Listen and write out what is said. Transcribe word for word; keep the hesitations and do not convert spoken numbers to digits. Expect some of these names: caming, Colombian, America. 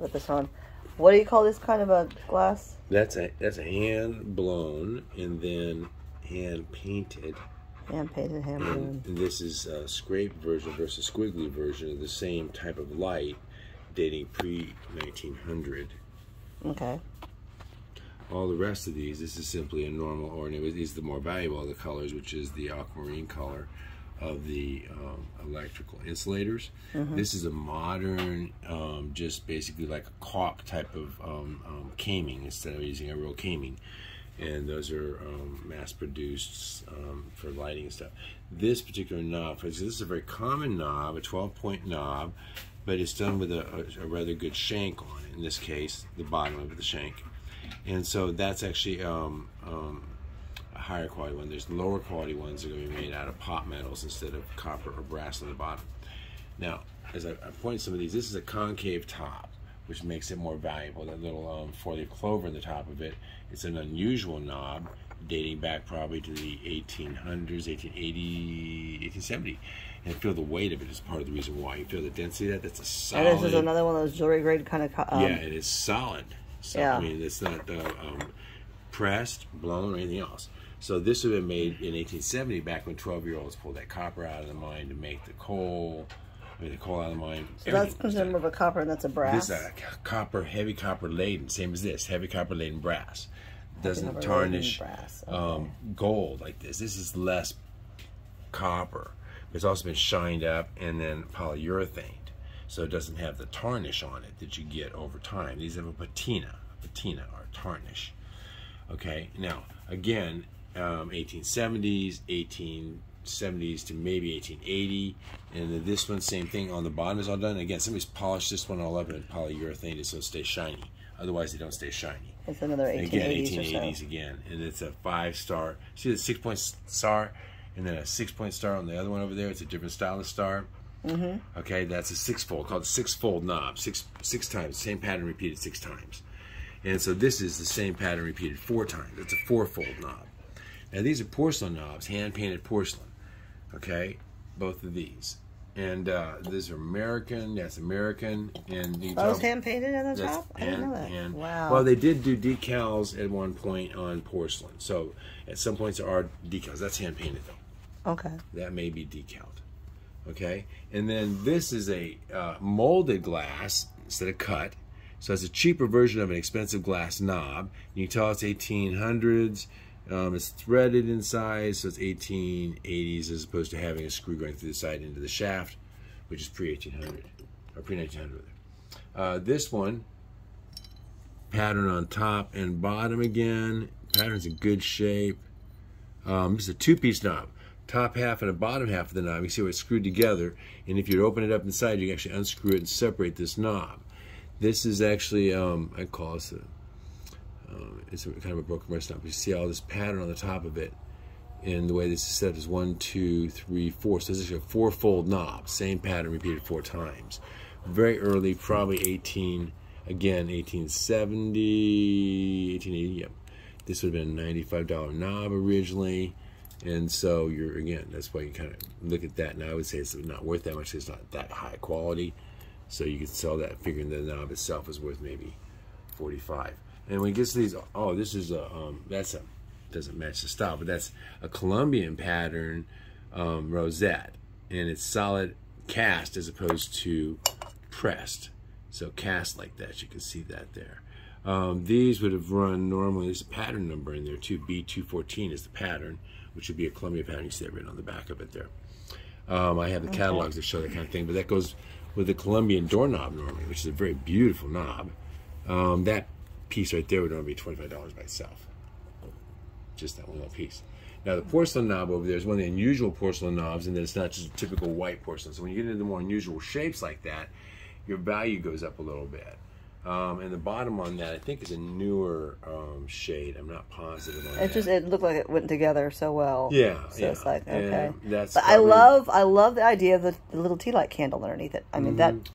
Look at this on. What do you call this kind of a glass? That's a that's a hand blown and then hand painted. Hand painted, hand blown. And this is a scraped version versus squiggly version of the same type of light, dating pre nineteen hundred. Okay. All the rest of these, this is simply a normal ornament. These are the more valuable of the colors, which is the aquamarine color of the um, electrical insulators. Mm-hmm. This is a modern, um, just basically like a caulk type of um, um, caming instead of using a real caming. And those are um, mass-produced um, for lighting and stuff. This particular knob, for instance, this is a very common knob, a twelve-point knob, but it's done with a, a, a rather good shank on it. In this case, the bottom of the shank. And so that's actually um, um, a higher quality one. There's lower quality ones that are going to be made out of pot metals instead of copper or brass on the bottom. Now, as I, I point some of these, this is a concave top, which makes it more valuable. That little um, four-leaf clover on the top of it, it's an unusual knob dating back probably to the eighteen hundreds, eighteen eighty, eighteen seventy. And feel the weight of it is part of the reason why. You feel the density of that. That's a solid. And this is another one of those jewelry grade kind of... Um, yeah, it is solid. So, yeah. I mean, it's not uh, um, pressed, blown, or anything else. So this would have been made in eighteen seventy, back when twelve-year-olds pulled that copper out of the mine to make the coal, I mean, the coal out of the mine. So that's considered of a copper, and that's a brass? This is a copper, heavy copper laden, same as this, heavy copper laden brass. Doesn't tarnish brass. Okay. um, gold like this. This is less copper. It's also been shined up and then polyurethane. So it doesn't have the tarnish on it that you get over time. These have a patina, a patina or tarnish. Okay, now again, um, eighteen seventies, eighteen seventies to maybe eighteen eighty, and then this one, same thing on the bottom is all done. Again, somebody's polished this one all up in polyurethane so it stays shiny. Otherwise, they don't stay shiny. It's another eighteen eighties again, eighteen eighties or so. Again, and it's a five star. See the six point star, and then a six point star on the other one over there. It's a different style of star. Mm-hmm. Okay, that's a six-fold, called six-fold knob, six six times, same pattern repeated six times. And so this is the same pattern repeated four times. It's a four-fold knob. Now these are porcelain knobs, hand-painted porcelain, okay, both of these. And uh, these are American, that's American. And you those hand-painted on the top? I didn't know that. And, wow. Well, they did do decals at one point on porcelain. So at some points there are decals. That's hand-painted though. Okay. That may be decaled. Okay, and then this is a uh, molded glass instead of cut, so it's a cheaper version of an expensive glass knob. You can tell it's eighteen hundreds. Um, it's threaded in size, so it's eighteen eighties as opposed to having a screw going through the side into the shaft, which is pre eighteen hundred or pre nineteen hundred. Uh, this one, pattern on top and bottom again. Pattern's in good shape. Um, this is a two-piece knob. Top half and the bottom half of the knob, you see where it's screwed together, and if you open it up inside, you can actually unscrew it and separate this knob. This is actually, um, I call this a, um, it's a, kind of a broken wrist knob. You see all this pattern on the top of it, and the way this is set is one, two, three, four. So this is a four-fold knob, same pattern repeated four times. Very early, probably eighteen, again, eighteen seventy, eighteen eighty, yep. This would have been a ninety-five dollar knob originally. And so you're, again, that's why you kind of look at that, and I would say it's not worth that much. It's not that high quality, so you could sell that figuring the knob itself is worth maybe forty-five. And when it gets to these, oh, this is a um, that's a doesn't match the style, but that's a Colombian pattern um, rosette, and it's solid cast as opposed to pressed. So cast like that, you can see that there. Um, these would have run normally. There's a pattern number in there too. B two fourteen is the pattern, which would be a Columbia pattern. You see that written on the back of it there. Um, I have the okay. catalogs that show that kind of thing, but that goes with the Colombian doorknob normally, which is a very beautiful knob. Um, that piece right there would only be twenty-five dollars by itself. Just that one little piece. Now the porcelain knob over there is one of the unusual porcelain knobs, and then it's not just a typical white porcelain. So when you get into the more unusual shapes like that, your value goes up a little bit. Um, and the bottom on that, I think, is a newer um, shade. I'm not positive on it. That. Just it looked like it went together so well. Yeah, so yeah. It's like okay. And that's but probably... I love I love the idea of the, the little tea light candle underneath it. I mean mm-hmm. that